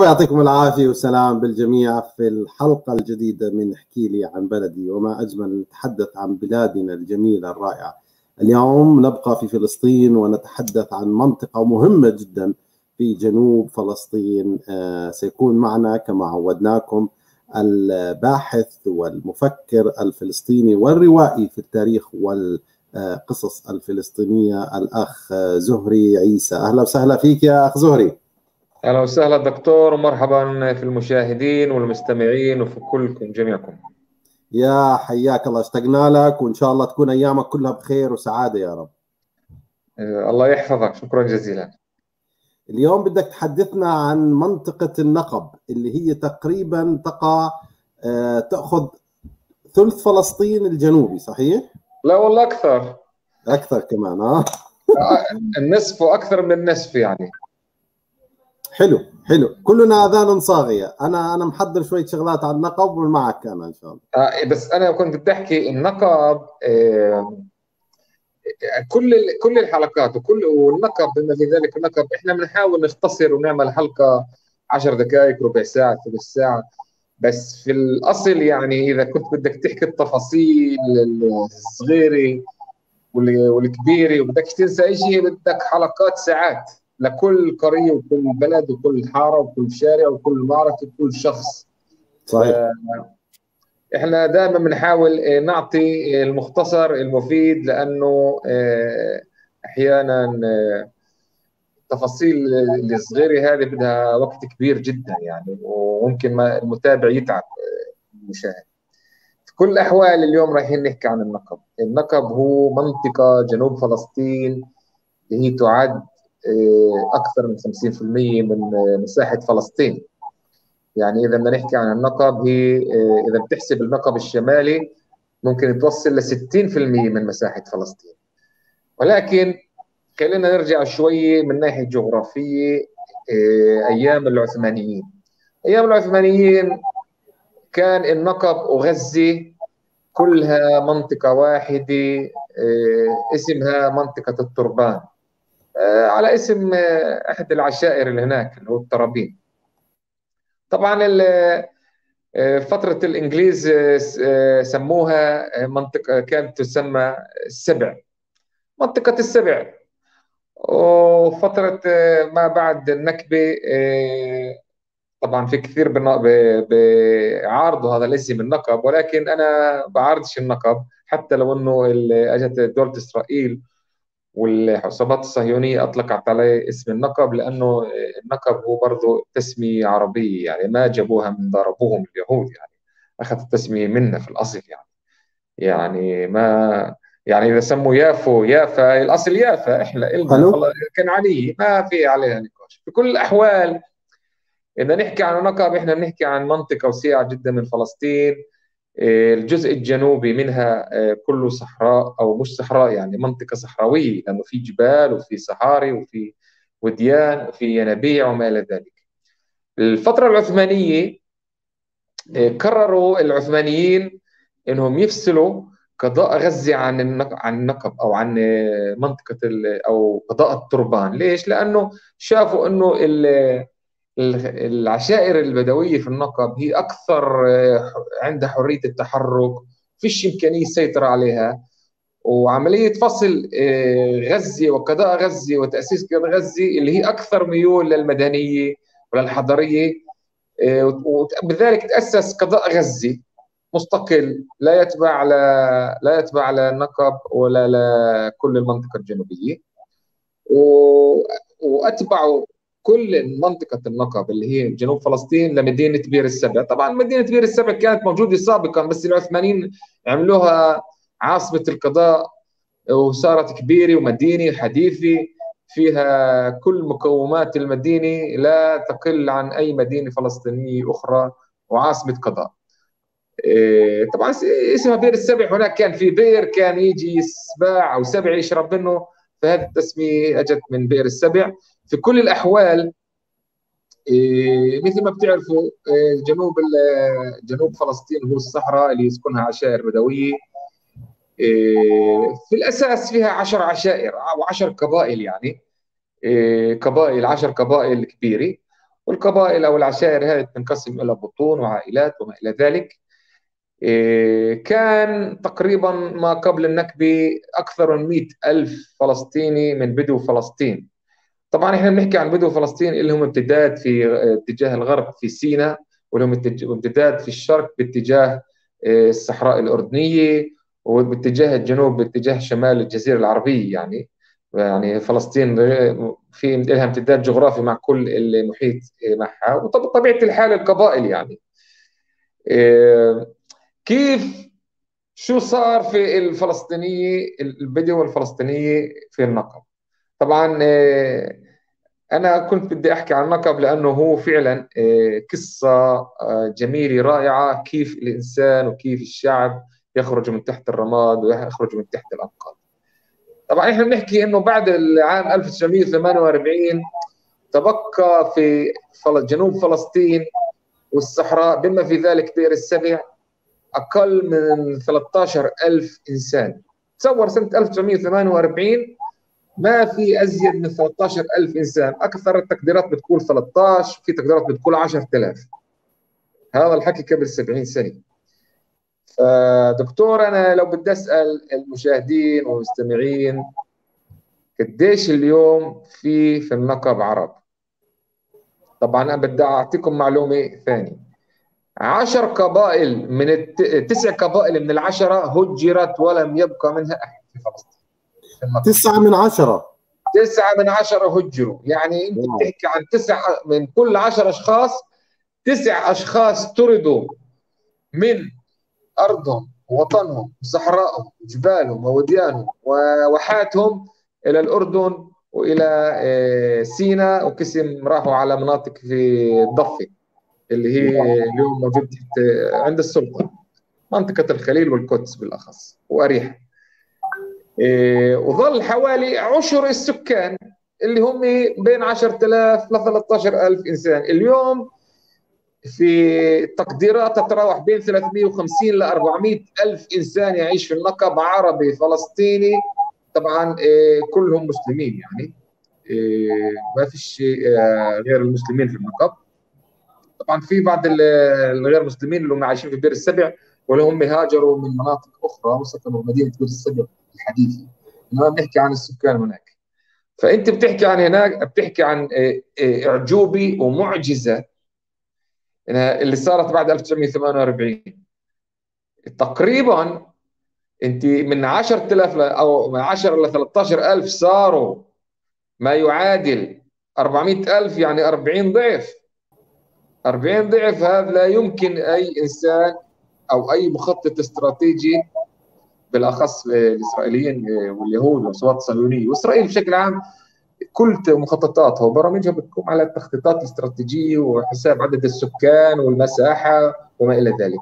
يعطيكم العافية والسلام بالجميع في الحلقة الجديدة من احكيلي عن بلدي، وما أجمل نتحدث عن بلادنا الجميلة الرائعة. اليوم نبقى في فلسطين ونتحدث عن منطقة مهمة جدا في جنوب فلسطين. سيكون معنا كما عودناكم الباحث والمفكر الفلسطيني والروائي في التاريخ والقصص الفلسطينية الأخ زهري عيسى. أهلا وسهلا فيك يا أخ زهري. أهلا وسهلا دكتور، ومرحبا في المشاهدين والمستمعين وفي كلكم جميعكم. يا حياك الله، اشتقنا لك وإن شاء الله تكون أيامك كلها بخير وسعادة يا رب. الله يحفظك، شكرا جزيلا. اليوم بدك تحدثنا عن منطقة النقب اللي هي تقريبا تقع تأخذ ثلث فلسطين الجنوبي، صحيح؟ لا والله أكثر. أكثر كمان النصف وأكثر من النصف يعني. حلو حلو، كلنا اذان صاغيه. انا محضر شويه شغلات عن النقب ومعك انا ان شاء الله. بس انا كنت بدي احكي النقب كل الحلقات والنقب بما في ذلك النقب احنا بنحاول نختصر ونعمل حلقه 10 دقائق، ربع ساعه، ثلث ساعه، بس في الاصل يعني اذا كنت بدك تحكي التفاصيل الصغيره والكبيره وبدك تنسى شيء بدك حلقات ساعات لكل قرية وكل بلد وكل حارة وكل شارع وكل معركة وكل شخص. صحيح. احنا دائما بنحاول نعطي المختصر المفيد لانه احيانا التفاصيل الصغيرة هذه بدها وقت كبير جدا يعني، وممكن المتابع يتعب المشاهد. في كل الاحوال اليوم رايحين نحكي عن النقب. النقب هو منطقة جنوب فلسطين هي تعد أكثر من 50% من مساحة فلسطين. يعني إذا بدنا نحكي عن النقب، هي إذا بتحسب النقب الشمالي ممكن توصل ل 60% من مساحة فلسطين. ولكن خلينا نرجع شوي من ناحية جغرافية. أيام العثمانيين، كان النقب وغزة كلها منطقة واحدة اسمها منطقة التربان، على اسم احد العشائر اللي هناك اللي هو الترابين. طبعا فتره الانجليز سموها منطقه، كانت تسمى السبع، منطقه السبع. وفتره ما بعد النكبه طبعا في كثير بيعارضوا هذا الاسم النقب، ولكن انا بعارضش النقب حتى لو انه اجت دوله اسرائيل والعصابات الصهيونية أطلقت عليه اسم النقب، لأنه النقب هو برضه تسمية عربية يعني، ما جابوها من ضربوهم اليهود يعني، أخذت التسمية منا في الأصل يعني. ما يعني إذا سموا يافو يافا، الأصل يافا إحنا إلنا كنعانية، ما في عليها نقاش. بكل الأحوال إذا نحكي عن النقب إحنا بنحكي عن منطقة وسيعة جدا من فلسطين. الجزء الجنوبي منها كله صحراء، او مش صحراء يعني، منطقه صحراويه لانه في جبال وفي صحاري وفي وديان وفي ينابيع وما الى ذلك. الفتره العثمانيه قرروا العثمانيين انهم يفصلوا قضاء غزه عن النقب او عن منطقه او قضاء التربان. ليش؟ لانه شافوا انه العشائر البدوية في النقب هي أكثر عندها حرية التحرك، فيش إمكانية سيطرة عليها، وعملية فصل غزة وقضاء غزة وتأسيس قضاء غزة اللي هي أكثر ميول للمدنية وللحضرية، وبذلك تأسس قضاء غزة مستقل لا يتبع على النقب ولا لكل المنطقة الجنوبية، وأتبعوا كل منطقة النقب اللي هي جنوب فلسطين لمدينة بئر السبع. طبعا مدينة بئر السبع كانت موجودة سابقا، بس العثمانيين عملوها عاصمة القضاء وصارت كبيرة ومدينة حديثة فيها كل مقومات المدينة لا تقل عن أي مدينة فلسطينية أخرى وعاصمة قضاء. طبعا اسمها بئر السبع، هناك كان في بئر كان يجي سباع أو سبع يشرب منه، فهذه التسمية أجت من بئر السبع. في كل الأحوال مثل ما بتعرفوا جنوب فلسطين هو الصحراء اللي يسكنها عشائر بدوية، في الأساس فيها 10 عشائر أو 10 قبائل، يعني قبائل 10 قبائل كبيرة، والقبائل أو العشائر هذه تنقسم إلى بطون وعائلات وما إلى ذلك. كان تقريبا ما قبل النكبة أكثر من 100,000 فلسطيني من بدو فلسطين. طبعا إحنا بنحكي عن بدو فلسطين اللي هم امتداد في اتجاه الغرب في سيناء، ولهم امتداد في الشرق باتجاه الصحراء الأردنية، وباتجاه الجنوب باتجاه شمال الجزيرة العربية. يعني فلسطين في لها امتداد جغرافي مع كل المحيط معها، وطبيعة الحال القبائل. يعني كيف شو صار في الفلسطينية البدو الفلسطينية في النقب؟ طبعا أنا كنت بدي أحكي عن النقب لأنه هو فعلا قصة جميلة رائعة، كيف الإنسان وكيف الشعب يخرج من تحت الرماد ويخرج من تحت الأنقاض. طبعا احنا بنحكي انه بعد العام 1948 تبقى في جنوب فلسطين والصحراء بما في ذلك بئر السبع اقل من 13,000 انسان. تصور سنة 1948 ما في ازيد من 13,000 انسان، اكثر التقديرات بتقول 13، في تقديرات بتقول 10,000. هذا الحكي قبل 70 سنة. دكتور، أنا لو بدي أسأل المشاهدين والمستمعين، قديش اليوم في النقب عرب؟ طبعا أنا بدي أعطيكم معلومة ثانية، 10 قبائل من 9 قبائل من 10 هجرت ولم يبقى منها أحد في فلسطين. 9 من 10، 9 من 10 هجروا. يعني أنت بتحكي عن 9 من كل 10 أشخاص، 9 أشخاص طردوا من أرضهم ووطنهم وصحراءهم وجبالهم ووديانهم وواحاتهم إلى الأردن وإلى سيناء، وقسم راحوا على مناطق في الضفة اللي هي اليوم موجودة عند السلطة، منطقة الخليل والقدس بالأخص وأريحة. وظل حوالي عشر السكان اللي هم بين 10,000 ل 13,000 إنسان. اليوم في تقديرات تتراوح بين 350 ل 400,000 إنسان يعيش في النقب، عربي فلسطيني، طبعا كلهم مسلمين، يعني ما فيش غير المسلمين في النقب. طبعا في بعض الغير مسلمين اللي هم عايشين في بئر السبع، واللي هم هاجروا من مناطق أخرى وسكنوا مدينة بئر السبع الحديثة. ما بنحكي عن السكان هناك، فأنت بتحكي عن هناك، بتحكي عن إعجوبة ومعجزة اللي صارت بعد 1948. تقريبا انت من 10,000 او من 10 ل 13,000 صاروا ما يعادل 400,000، يعني 40 ضعف. 40 ضعف هذا لا يمكن اي انسان او اي مخطط استراتيجي، بالاخص الاسرائيليين واليهود والسلطات الصهيونيه واسرائيل بشكل عام، كل مخططاتها وبرامجها بتقوم على التخطيطات الاستراتيجيه وحساب عدد السكان والمساحه وما الى ذلك.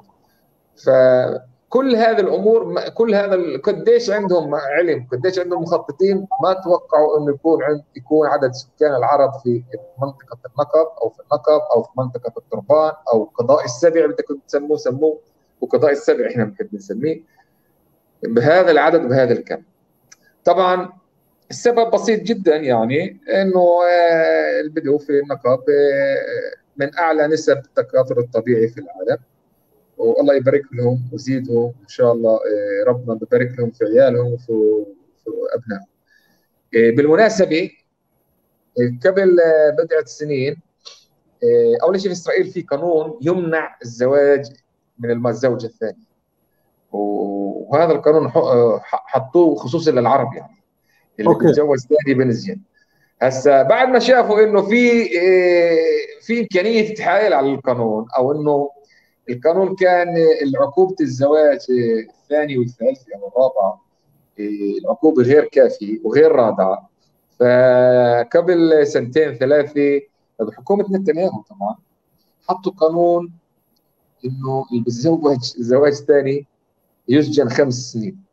فكل هذه الامور، كل هذا قديش عندهم علم، قديش عندهم مخططين، ما توقعوا انه يكون عدد سكان العرب في منطقه النقب او في النقب او في منطقه التربان او قضاء السبع، بدكم تسموه سموه، وقضاء السبع احنا بنحب نسميه، بهذا العدد بهذا الكم. طبعا السبب بسيط جدا، يعني انه البدو في النقب من اعلى نسب التكاثر الطبيعي في العالم، والله يبارك لهم ويزيدهم ان شاء الله، ربنا ببارك لهم في عيالهم وفي ابنائهم. بالمناسبه قبل بضعه سنين، اول شيء في اسرائيل في قانون يمنع الزواج من الزوجه الثانيه، وهذا القانون حطوه خصوصا للعرب، يعني اللي بيتجوز ثاني بنزين. هسا بعد ما شافوا انه في امكانيه تتحايل على القانون، او انه القانون كان العقوبه الزواج الثاني والثالث او الرابع العقوبه غير كافيه وغير رادعه، فقبل سنتين ثلاثه بحكومه نتنياهو طبعا حطوا قانون انه اللي بيتزوج زواج ثاني يسجن 5 سنين.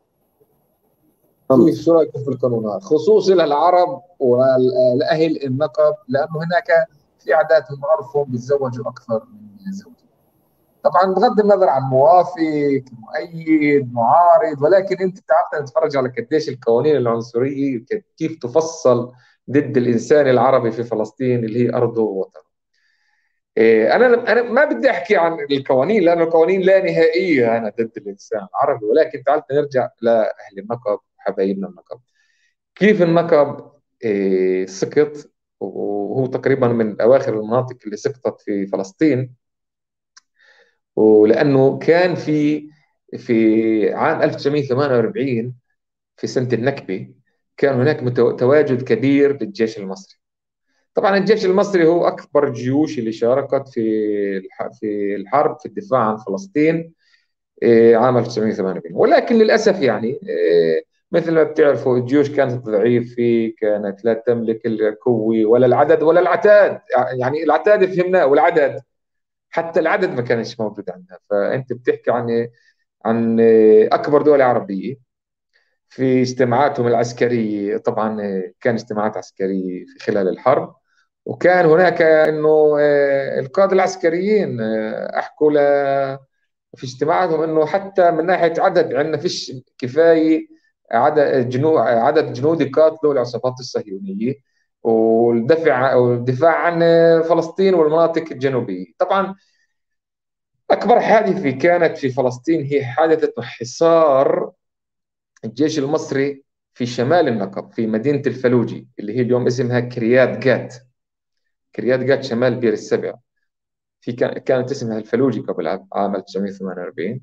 شو رايكم في القانون هذا؟ خصوصا للعرب والاهل النقب، لانه هناك في عاداتهم وعرفهم بيتزوجوا اكثر من زوجين. طبعا بغض النظر عن موافق، مؤيد، معارض، ولكن انت تعال نتفرج على قديش القوانين العنصريه كيف تفصل ضد الانسان العربي في فلسطين اللي هي ارضه ووطنه. انا ما بدي احكي عن القوانين لانه القوانين لا نهائيه انا ضد الانسان العربي، ولكن تعال نرجع لاهل النقب حبايبنا النقب. كيف النقب سقط، وهو تقريبا من اواخر المناطق اللي سقطت في فلسطين، ولانه كان في عام 1948 في سنه النكبه كان هناك تواجد كبير للجيش المصري. طبعا الجيش المصري هو اكبر الجيوش اللي شاركت في الحرب في الدفاع عن فلسطين عام 1948، ولكن للاسف يعني مثل ما بتعرفوا الجيوش كانت ضعيفه، كانت لا تملك القوه ولا العدد ولا العتاد، يعني العتاد فهمناه والعدد حتى العدد ما كانش موجود عندها. فانت بتحكي عن اكبر دول عربيه في اجتماعاتهم العسكريه، طبعا كان اجتماعات عسكريه في خلال الحرب، وكان هناك انه القاده العسكريين احكوا في اجتماعاتهم انه حتى من ناحيه عدد عندنا فيش كفايه عدد جنود قاتلوا العصابات الصهيونيه والدفاع عن فلسطين والمناطق الجنوبيه. طبعا اكبر حادثه كانت في فلسطين هي حادثه حصار الجيش المصري في شمال النقب في مدينه الفلوجي اللي هي اليوم اسمها كريات جات. كريات جات شمال بئر السبع، كانت اسمها الفلوجي قبل عام 1948.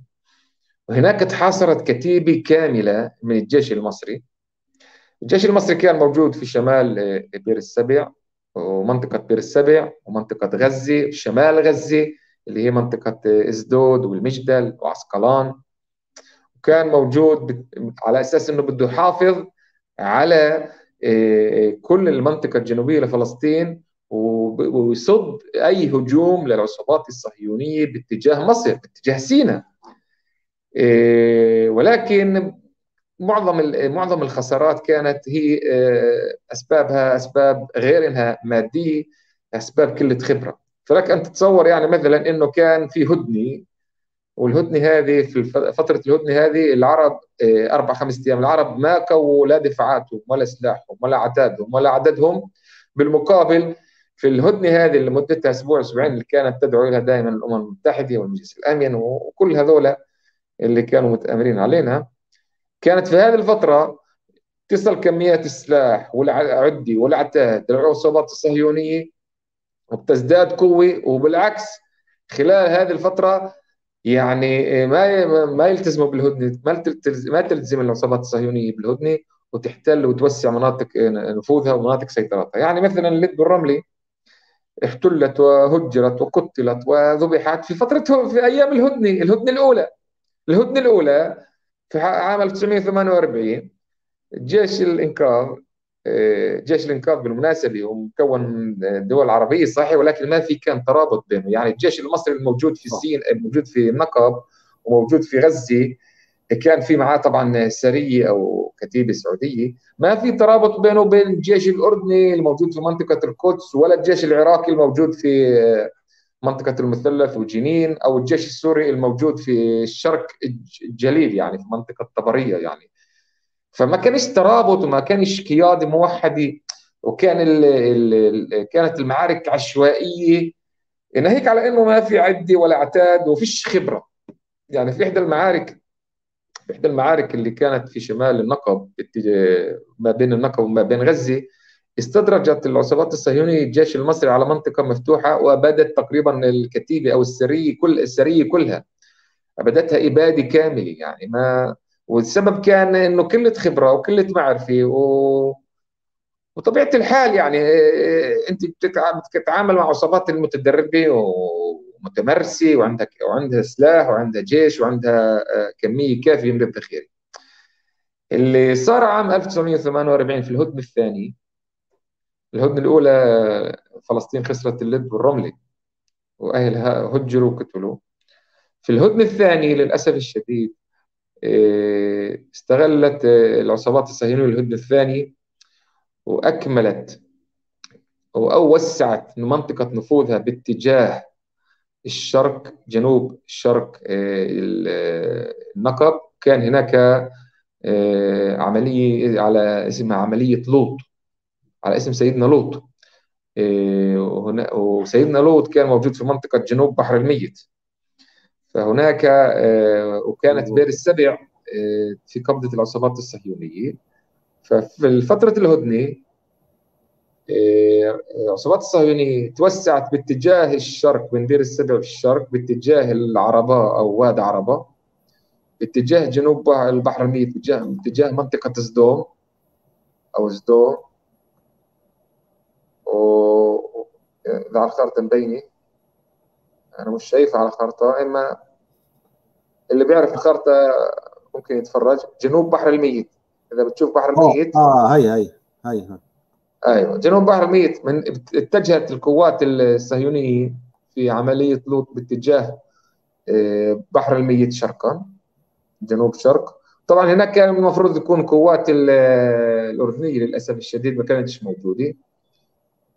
وهناك تحاصرت كتيبه كامله من الجيش المصري. الجيش المصري كان موجود في شمال بئر السبع ومنطقه بئر السبع ومنطقه غزه، شمال غزه اللي هي منطقه اسدود والمجدل وعسقلان، وكان موجود على اساس انه بده يحافظ على كل المنطقه الجنوبيه لفلسطين ويصد اي هجوم للعصابات الصهيونيه باتجاه مصر، باتجاه سيناء. ولكن معظم الخسارات كانت هي اسبابها اسباب غير انها ماديه، اسباب قله خبره. فلك ان تتصور يعني مثلا انه كان في هدنه، والهدنه هذه في فتره الهدنه هذه العرب 4 5 ايام العرب ما قووا لا دفاعاتهم ولا سلاحهم ولا عتادهم ولا عددهم. بالمقابل في الهدنه هذه اللي مدتها اسبوع اسبوعين اللي كانت تدعو لها دائما الامم المتحده والمجلس الامن وكل هذول اللي كانوا متآمرين علينا، كانت في هذه الفترة تصل كميات السلاح والعدة والعتاد للعصابات الصهيونية وبتزداد قوة. وبالعكس خلال هذه الفترة يعني ما يلتزموا بالهدنة، ما تلتزم العصابات الصهيونية بالهدنة وتحتل وتوسع مناطق نفوذها ومناطق سيطرتها. يعني مثلا اللد والرملة احتلت وهجرت وقتلت وذبحت في أيام الهدنة الأولى. الهدنة الأولى في عام 1948 جيش الإنقاذ بالمناسبة هو مكون من الدول العربية صحيح، ولكن ما في كان ترابط بينه. يعني الجيش المصري الموجود في سيناء الموجود في النقب وموجود في غزة كان في معاه طبعا سرية أو كتيبة سعودية، ما في ترابط بينه وبين الجيش الأردني الموجود في منطقة القدس ولا الجيش العراقي الموجود في منطقة المثلث وجنين أو الجيش السوري الموجود في الشرق الجليل يعني في منطقة طبرية. يعني فما كانش ترابط وما كانش قيادة موحدة، وكان كانت المعارك عشوائية. ناهيك على إنه ما في عدة ولا عتاد وفيش خبرة. يعني في إحدى المعارك اللي كانت في شمال النقب ما بين النقب وما بين غزة، استدرجت العصابات الصهيونية الجيش المصري على منطقة مفتوحة وأبادت تقريبا الكتيبة أو السرية كلها، أبادتها إبادة كاملة. يعني ما والسبب كان إنه قلة خبرة وقلة معرفة وطبيعة الحال. يعني أنت بتتعامل مع عصابات المتدربة ومتمرسة وعندها سلاح وعندها جيش وعندها كمية كافية من الذخيرة. اللي صار عام 1948 في الهدنة الثانية الهدنة الأولى فلسطين خسرت اللب والرملة وأهلها هجروا وقتلوا. في الهدنة الثانية للأسف الشديد استغلت العصابات الصهيونية الهدنة الثانية وأكملت أو وسعت منطقة نفوذها باتجاه الشرق، جنوب الشرق النقب. كان هناك عملية على اسمها عملية لوط، على اسم سيدنا لوط، وسيدنا لوط كان موجود في منطقة جنوب بحر الميت. فهناك وكانت بئر السبع في قبضة العصابات الصهيونية. ففي فترة الهدنة العصابات الصهيونية توسعت باتجاه الشرق من بئر السبع في الشرق باتجاه العربة أو واد عربة، باتجاه جنوب البحر الميت، باتجاه منطقة صدوم أو صدوم على الخارطة مبينة، أنا مش شايفها على الخارطة، إما اللي بيعرف الخارطة ممكن يتفرج. جنوب بحر الميت، إذا بتشوف بحر الميت هي أيوه جنوب بحر الميت. من اتجهت القوات الصهيونية في عملية لوط باتجاه بحر الميت شرقا، جنوب شرق. طبعا هناك كان المفروض تكون قوات الأردنية، للأسف الشديد ما كانتش موجودة،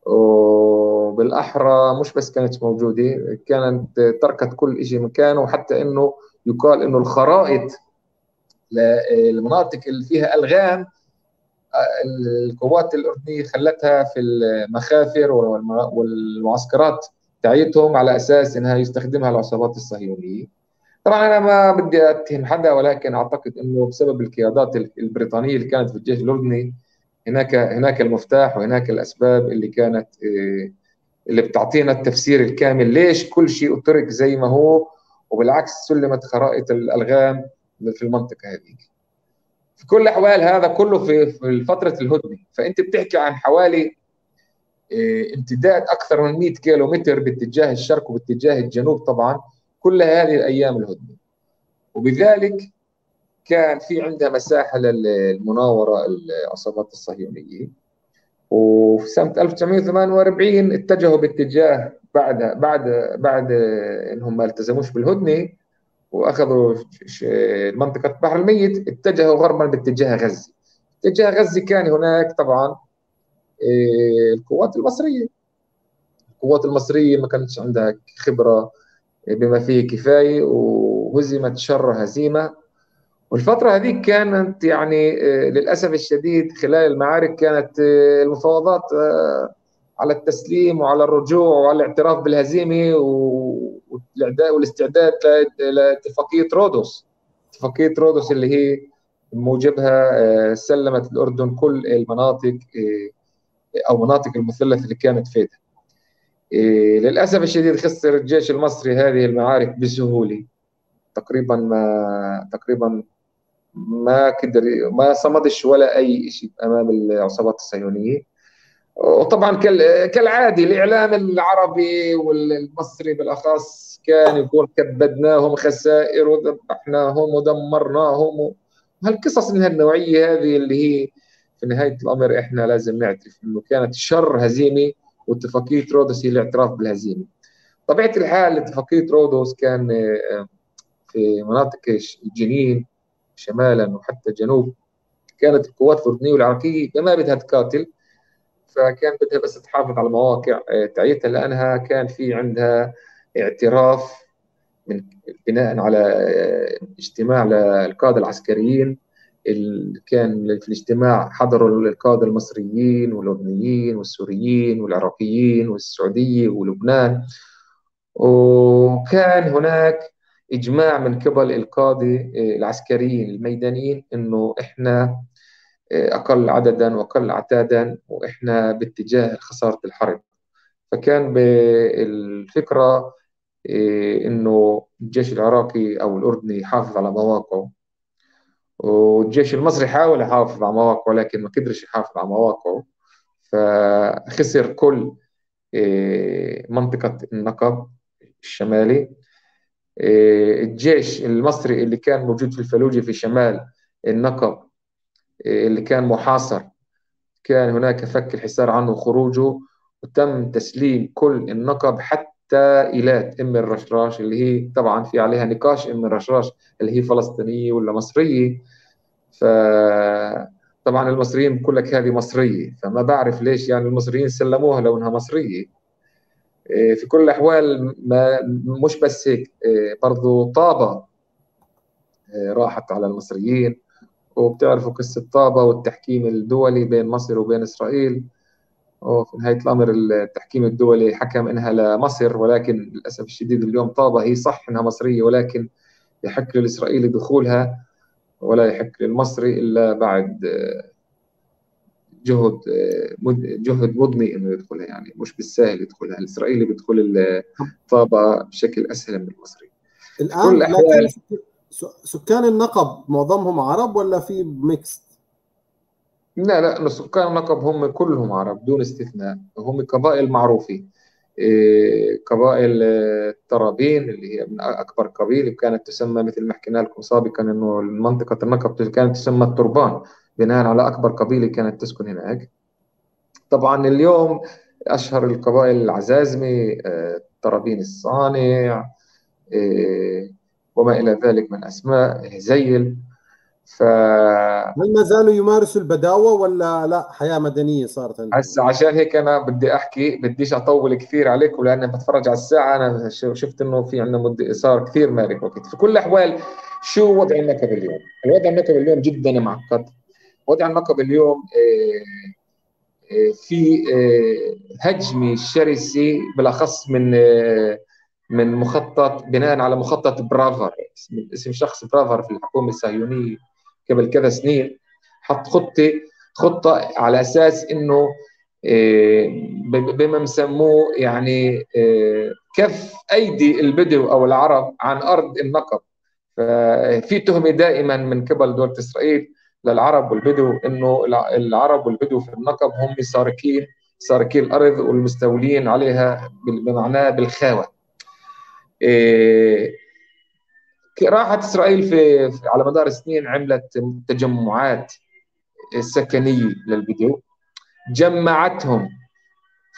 وبالأحرى مش بس كانت موجودة، كانت تركت كل شيء مكانه، وحتى إنه يقال إنه الخرائط للمناطق اللي فيها ألغام القوات الأردنية خلتها في المخافر والمعسكرات تاعيتهم على أساس إنها يستخدمها العصابات الصهيونية. طبعا أنا ما بدي أتهم حدا، ولكن أعتقد إنه بسبب القيادات البريطانية اللي كانت في الجيش الأردني هناك المفتاح، وهناك الأسباب اللي كانت اللي بتعطينا التفسير الكامل ليش كل شيء اترك زي ما هو، وبالعكس سلمت خرائط الألغام في المنطقة هذيك. في كل الأحوال هذا كله في فترة الهدنة. فأنت بتحكي عن حوالي امتداد أكثر من 100 كيلو متر باتجاه الشرق وباتجاه الجنوب، طبعا كل هذه الأيام الهدنة، وبذلك كان في عندها مساحة للمناورة العصابات الصهيونية. وفي سنة 1948 اتجهوا باتجاه بعد انهم ما التزموش بالهدنة واخذوا منطقة بحر الميت، اتجهوا غربا باتجاه غزة. اتجاه غزة كان هناك طبعا القوات المصرية. القوات المصرية ما كانتش عندها خبرة بما فيه كفاية، وهزمت شر هزيمة. والفترة هذيك كانت يعني للأسف الشديد خلال المعارك كانت المفاوضات على التسليم وعلى الرجوع وعلى الاعتراف بالهزيمة والاستعداد لاتفاقية رودوس. اتفاقية رودوس اللي هي بموجبها سلمت الأردن كل المناطق أو مناطق المثلث اللي كانت فيها. للأسف الشديد خسر الجيش المصري هذه المعارك بسهولة، تقريبا ما قدر، ما صمدش ولا اي شيء امام العصابات الصهيونيه. وطبعا كالعاده الاعلام العربي والمصري بالاخص كان يقول كبدناهم خسائر وذبحناهم ودمرناهم، وهالقصص من هالنوعيه هذه اللي هي في نهايه الامر احنا لازم نعترف انه كانت شر هزيمه، واتفاقيه رودوس هي الاعتراف بالهزيمه. طبيعه الحال اتفاقيه رودوس كان في مناطق الجنين شمالا وحتى جنوب كانت القوات الأردنية والعراقية ما بدها تقاتل، فكان بدها بس تحافظ على المواقع تاعيتها، لأنها كان في عندها اعتراف من بناء على اجتماع للقادة العسكريين. كان في الاجتماع حضروا القادة المصريين والأردنيين والسوريين والعراقيين والسعودية ولبنان، وكان هناك إجماع من قبل القادة العسكريين الميدانيين إنه إحنا أقل عدداً وأقل عتاداً وإحنا باتجاه خسارة الحرب. فكان بالفكرة إنه الجيش العراقي أو الأردني يحافظ على مواقعه، والجيش المصري حاول يحافظ على مواقعه لكن ما قدرش يحافظ على مواقعه، فخسر كل منطقة النقب الشمالي. الجيش المصري اللي كان موجود في الفلوجي في شمال النقب اللي كان محاصر كان هناك فك الحصار عنه وخروجه، وتم تسليم كل النقب حتى إيلات أم الرشراش، اللي هي طبعا في عليها نقاش أم الرشراش اللي هي فلسطينية ولا مصرية. فطبعا المصريين بيقول لك هذه مصرية، فما بعرف ليش يعني المصريين سلموها لو انها مصرية. في كل الأحوال مش بس هيك، برضو طابة راحت على المصريين، وبتعرفوا قصة طابة والتحكيم الدولي بين مصر وبين إسرائيل، وفي نهاية الأمر التحكيم الدولي حكم إنها لمصر، ولكن للأسف الشديد اليوم طابة هي صح إنها مصرية، ولكن يحق للإسرائيلي دخولها ولا يحق للمصري إلا بعد جهد مضني إنه يدخلها، يعني مش بالسهل يدخلها. الإسرائيلي بيدخل طابة بشكل أسهل من المصري. الآن لكن سكان النقب معظمهم عرب ولا في ميكس؟ لا، سكان النقب هم كلهم عرب دون استثناء، هم قبائل معروفة، قبائل الترابين اللي هي من أكبر قبيلة، كانت تسمى مثل ما حكينا لكم سابقا إنه منطقة النقب كانت تسمى التربان بناء على أكبر قبيلة كانت تسكن هناك. طبعا اليوم أشهر القبائل العزازمة، الترابين الصانع وما إلى ذلك من أسماء هزيل. هل ما زالوا يمارسوا البداوة ولا لا حياة مدنية صارت عندهم؟ عشان هيك أنا بدي أحكي، بديش أطول كثير عليكم لأن بتفرج على الساعة، أنا شفت إنه في عندنا صار كثير مالك وقت. في كل الأحوال شو وضع النقب اليوم؟ الوضع النقب اليوم جدا معقد. وضع النقب اليوم في هجمة شرسة بالأخص من مخطط، بناء على مخطط برافر، اسم شخص برافر في الحكومة الصهيونية قبل كذا سنين، حط خطة على أساس إنه بما مسموه يعني كف أيدي البدو أو العرب عن أرض النقب. ففي تهمة دائما من قبل دولة إسرائيل للعرب والبدو إنه العرب والبدو في النقب هم سارقين الأرض والمستولين عليها بمعناه بالخاوة. راحت إسرائيل في على مدار السنين عملت تجمعات سكنية للبدو، جمعتهم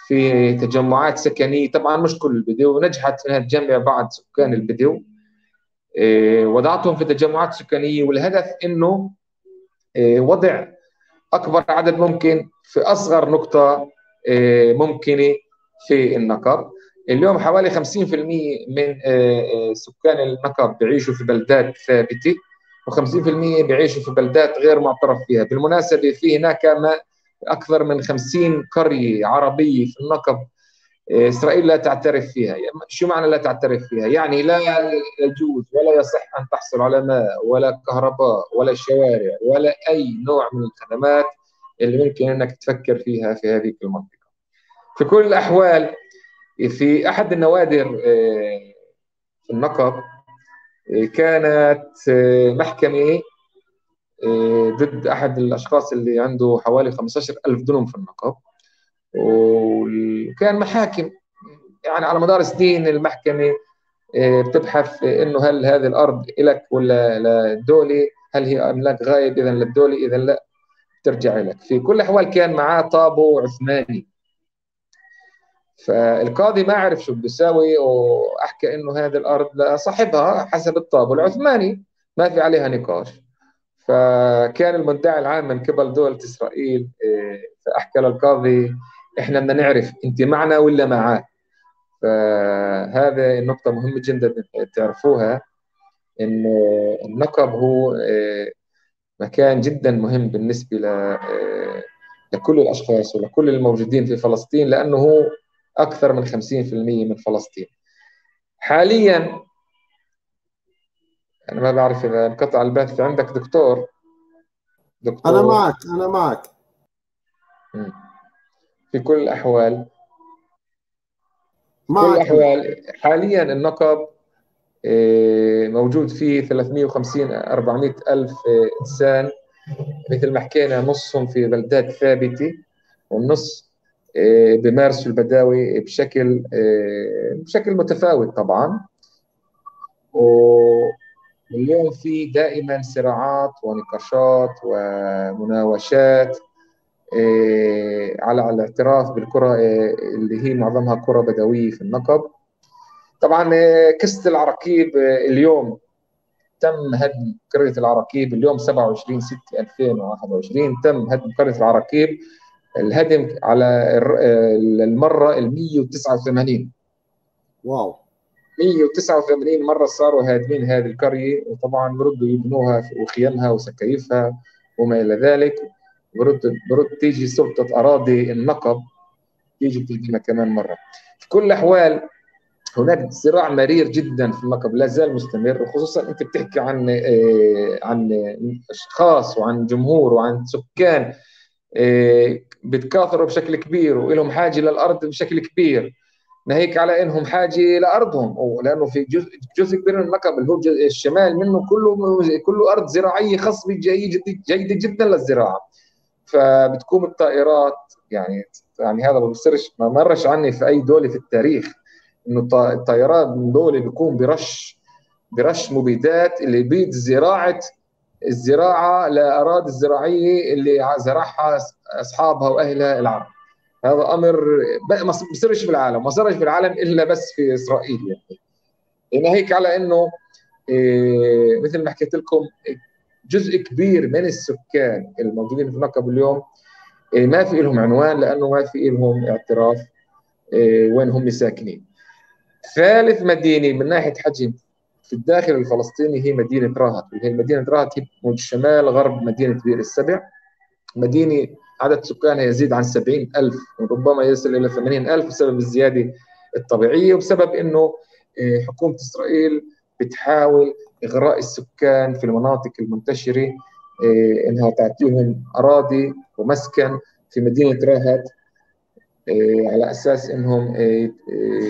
في تجمعات سكنية، طبعا مش كل البدو، نجحت انها تجمع بعض سكان البدو، وضعتهم في تجمعات سكنية، والهدف انه وضع اكبر عدد ممكن في اصغر نقطة ممكنة في النقب. اليوم حوالي 50% من سكان النقب بيعيشوا في بلدات ثابتة، و50% بيعيشوا في بلدات غير معترف فيها. بالمناسبة في هناك أكثر من 50 قرية عربية في النقب إسرائيل لا تعترف فيها. شو معنى لا تعترف فيها؟ يعني لا يجوز ولا يصح أن تحصل على ماء ولا كهرباء ولا شوارع ولا أي نوع من الخدمات اللي ممكن أنك تفكر فيها في هذه المنطقة. في كل الأحوال في أحد النوادر في النقب كانت محكمة ضد أحد الأشخاص اللي عنده حوالي 15,000 دنم في النقب، وكان محاكم يعني على مدار سنين المحكمة بتبحث إنه هل هذه الأرض إلك ولا للدولة، هل هي أملاك غايب، إذا للدولة، إذا لا بترجع إلك. في كل الأحوال كان معاه طابو عثماني، فالقاضي ما عرف شو بيساوي، واحكى انه هذه الارض لصاحبها حسب الطابو العثماني ما في عليها نقاش. فكان المدعي العام من قبل دولة اسرائيل، فاحكى للقاضي احنا بدنا نعرف انت معنا ولا معاه. فهذا النقطة مهمة جدا تعرفوها، انه النقب هو مكان جدا مهم بالنسبة لكل الاشخاص ولكل الموجودين في فلسطين، لانه هو أكثر من 50% من فلسطين. حالياً أنا ما بعرف إذا انقطع البث عندك دكتور. أنا معك. في كل الأحوال حالياً النقب موجود فيه 350-400 ألف إنسان، مثل ما حكينا نصهم في بلدات ثابتة والنص بيمارسوا البداوي بشكل متفاوت طبعا. واليوم في دائما صراعات ونقاشات ومناوشات على الاعتراف بالقرى اللي هي معظمها قرى بدوية في النقب. طبعا كسة العراقيب اليوم تم هدم قرية العراقيب اليوم 27/6/2021 تم هدم قرية العراقيب، الهدم على المرة 189. واو، 189 مرة صاروا هادمين هذه القرية، وطبعا بردوا يبنوها وخيمها وسكايفها وما إلى ذلك. برد تيجي سلطة أراضي النقب تيجي بتهدمها كمان مرة. في كل الأحوال هناك صراع مرير جدا في النقب لا زال مستمر، وخصوصا أنت بتحكي عن أشخاص وعن جمهور وعن سكان بتكاثروا بشكل كبير وإلهم حاجة للأرض بشكل كبير، ناهيك على انهم حاجه لارضهم، لانه في جزء كبير من النقب اللي هو الشمال منه كله ارض زراعيه خصبه جيده جدا للزراعه. فبتقوم الطائرات، يعني هذا ما بصيرش، ما مرش عني في اي دوله في التاريخ انه الطائرات من دوله بيقوم برش مبيدات اللي بيد الزراعه لاراضي الزراعيه اللي زرعها اصحابها واهلها العرب. هذا امر ما بصيرش في العالم، ما صارش في العالم الا بس في اسرائيل. ناهيك على انه مثل ما حكيت لكم جزء كبير من السكان الموجودين في النقب اليوم ما في لهم عنوان، لانه ما في لهم اعتراف وين هم ساكنين. ثالث مدينه من ناحيه حجم في الداخل الفلسطيني هي مدينه رهط، وهي مدينه رهط هي شمال غرب مدينه بئر السبع. مدينه عدد سكانها يزيد عن 70,000 وربما يصل إلى 80,000 بسبب الزيادة الطبيعية، وبسبب أنه حكومة إسرائيل بتحاول إغراء السكان في المناطق المنتشرة أنها تعطيهم أراضي ومسكن في مدينة رهط على أساس أنهم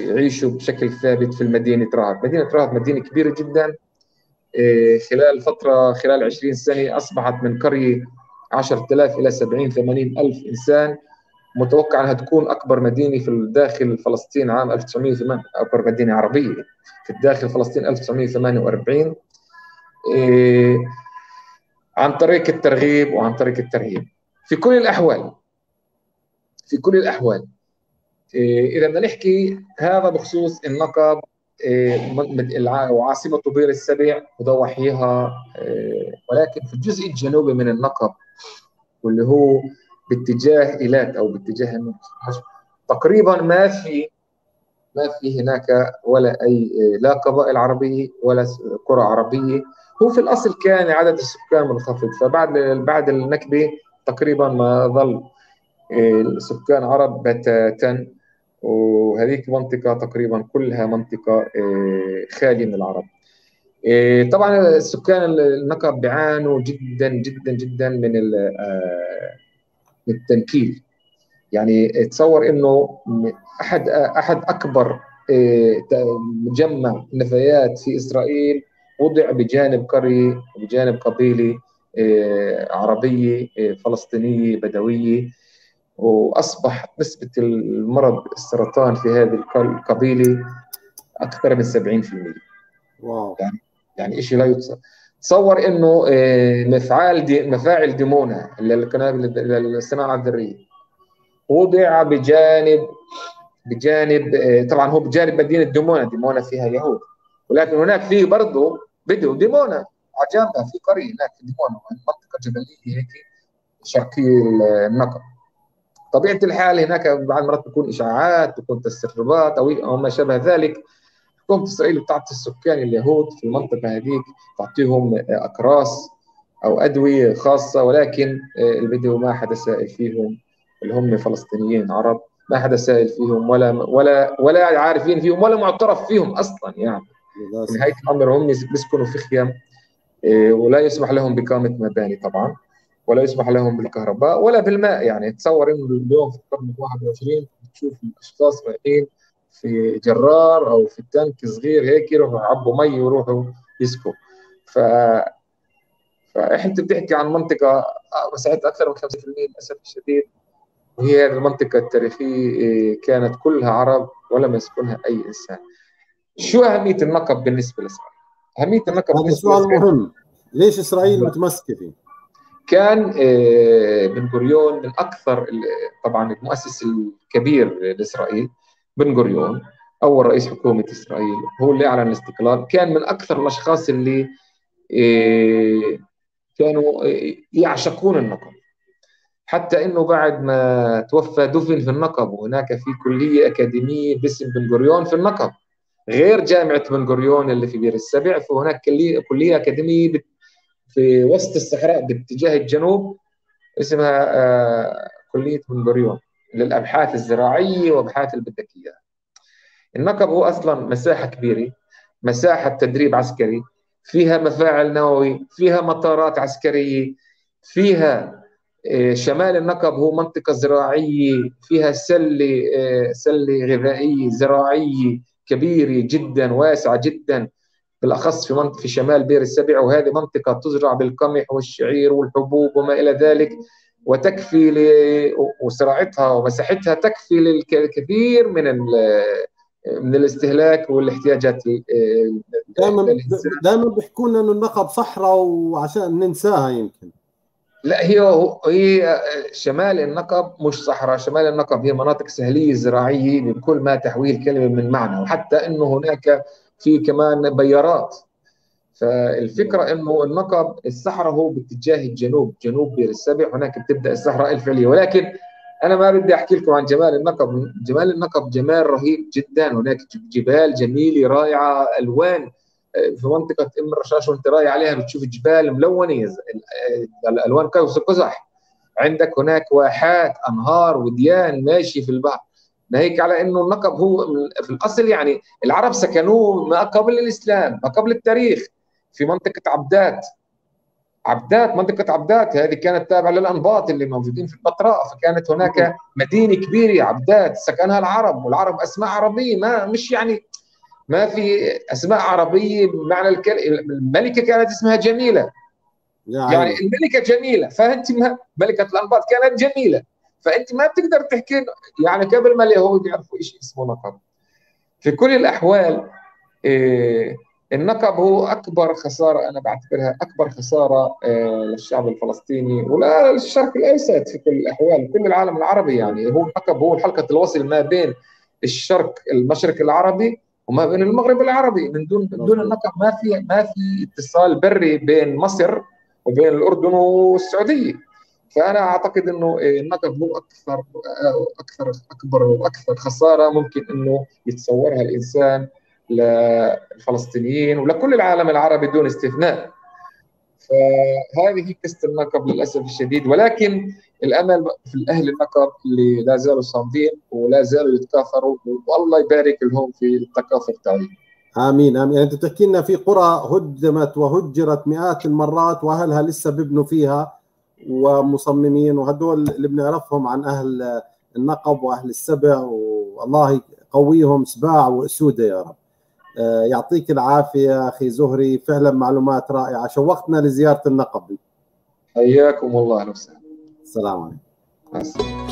يعيشوا بشكل ثابت في مدينة رهط. مدينة رهط مدينة كبيرة جدا، خلال 20 سنة أصبحت من قرية 10,000 إلى 70-80 ألف إنسان. متوقع أنها تكون أكبر مدينة في الداخل فلسطين عام 1948، أكبر مدينة عربية في الداخل فلسطين 1948 عن طريق الترغيب وعن طريق الترهيب. في كل الأحوال إذا بدنا نحكي هذا بخصوص النقب وعاصمة بئر السبع وضواحيها، ولكن في الجزء الجنوبي من النقب واللي هو باتجاه إيلات أو باتجاه أم الرشراش تقريبا ما في هناك ولا أي لا قبائل عربية ولا قرى عربية. هو في الأصل كان عدد السكان منخفض، فبعد النكبة تقريبا ما ظل سكان عرب بتاتا، وهذيك منطقة تقريبا كلها منطقة خالية من العرب. طبعا سكان النقب بيعانوا جدا جدا جدا من التنكيل. يعني تصور انه احد اكبر مجمع نفايات في اسرائيل وضع بجانب قرية وبجانب قبيلة عربية فلسطينية بدوية، واصبحت نسبة المرض السرطان في هذه القبيلة اكثر من 70%. واو، يعني شيء لا يتصور. تصور انه مفاعل ديمونة اللي كنا للصناعه الذريه وضع بجانب طبعا هو بجانب مدينه ديمونة فيها يهود، ولكن هناك في برضه بدو ديمونة على جنبها في قريه هناك في ديمونة منطقه جبليه هيك شرقيه النقب. طبيعه الحال هناك بعض المرات بتكون اشاعات، بتكون تسربات او ما شابه ذلك. حكومة إسرائيل بتعطي السكان اليهود في المنطقة هذيك تعطيهم أقراص أو أدوية خاصة، ولكن البدو ما حدا سائل فيهم اللي هم فلسطينيين عرب، ما حدا سائل فيهم ولا عارفين فيهم ولا معترف فيهم أصلا. يعني في نهاية الأمر هم بيسكنوا في خيام ولا يسمح لهم بإقامة مباني طبعا، ولا يسمح لهم بالكهرباء ولا بالماء. يعني تصور إنه اليوم في القرن 21 بتشوف الأشخاص رايحين في جرار او في تانك صغير هيك يروحوا يعبوا مي ويروحوا يسكوا. فانت بتحكي عن منطقه مساحتها اكثر من 5% للاسف الشديد، وهي هذه المنطقه التاريخيه كانت كلها عرب ولم يسكنها اي انسان. شو اهميه النقب بالنسبه لاسرائيل؟ اهميه النقب بالنسبه لاسرائيل، هذا سؤال مهم. ليش اسرائيل متمسكه فيه؟ كان بن غوريون من اكثر طبعا المؤسس الكبير لاسرائيل بن غوريون اول رئيس حكومه اسرائيل هو اللي اعلن الاستقلال، كان من اكثر الاشخاص اللي كانوا يعشقون النقب، حتى انه بعد ما توفى دفن في النقب، وهناك في كليه اكاديميه باسم بن غوريون في النقب غير جامعه بن غوريون اللي في بئر السبع، فهناك كليه اكاديميه في وسط الصحراء باتجاه الجنوب اسمها كليه بن غوريون للابحاث الزراعيه وابحاث البدكيه. النقب هو اصلا مساحه كبيره، مساحه تدريب عسكري، فيها مفاعل نووي، فيها مطارات عسكريه، فيها شمال النقب هو منطقه زراعيه، فيها سله غذائيه زراعيه كبيره جدا، واسعه جدا، بالاخص في شمال بئر السبع، وهذه منطقه تزرع بالقمح والشعير والحبوب وما الى ذلك، وتكفي وسرعتها ومساحتها تكفي للكثير من الاستهلاك والاحتياجات. دائما بيحكوا لنا انه النقب صحراء وعشان ننساها يمكن. لا، هي شمال النقب مش صحراء، شمال النقب هي مناطق سهليه زراعيه بكل ما تحويل كلمه من معنى، وحتى انه هناك في كمان بيارات. فالفكره انه النقب الصحراء هو باتجاه الجنوب، جنوب بئر السبع هناك بتبدا الصحراء الفعليه، ولكن انا ما بدي احكي لكم عن جمال النقب، جمال النقب جمال رهيب جدا، هناك جبال جميله رائعه الوان. في منطقه ام الرشراش وانت رايح عليها بتشوف جبال ملونه الالوان قوس قزح، عندك هناك واحات، انهار، وديان ماشي في البحر، ناهيك على انه النقب هو في الاصل يعني العرب سكنوه ما قبل الاسلام، ما قبل التاريخ، في منطقه عبدات، منطقه عبدات هذه كانت تابعه للانباط اللي موجودين في البتراء، فكانت هناك مدينه كبيره عبدات سكنها العرب، والعرب اسماء عربيه، ما مش يعني ما في اسماء عربيه بمعنى الملكه كانت اسمها جميله، يعني الملكه جميله، فانت ملكه الانباط كانت جميله، فانت ما بتقدر تحكي يعني قبل ما اليهود يعرفوا شيء اسمه نقب. في كل الاحوال النقب هو اكبر خساره، انا بعتبرها اكبر خساره للشعب الفلسطيني والشرق الاوسط في كل الاحوال، كل العالم العربي، يعني هو النقب هو حلقه الوصل ما بين المشرق العربي وما بين المغرب العربي. من دون النقب ما في اتصال بري بين مصر وبين الاردن والسعوديه. فأنا أعتقد إنه النقب هو أكبر وأكثر خسارة ممكن إنه يتصورها الإنسان للفلسطينيين ولكل العالم العربي دون استثناء. فهذه قصة النقب للأسف الشديد، ولكن الأمل في أهل النقب اللي لا زالوا صامدين ولا زالوا يتكاثروا، والله يبارك لهم في التكاثر تاعهم. آمين آمين. أنت تحكي لنا في قرى هدمت وهجرت مئات المرات وأهلها لسه بيبنوا فيها ومصممين، وهدول اللي بنعرفهم عن اهل النقب واهل السبع، والله يقويهم سباع واسوده يا رب. يعطيك العافيه اخي زهري، فعلا معلومات رائعه، شوقتنا لزياره النقب. حياكم الله، اهلا وسهلا. السلام عليكم.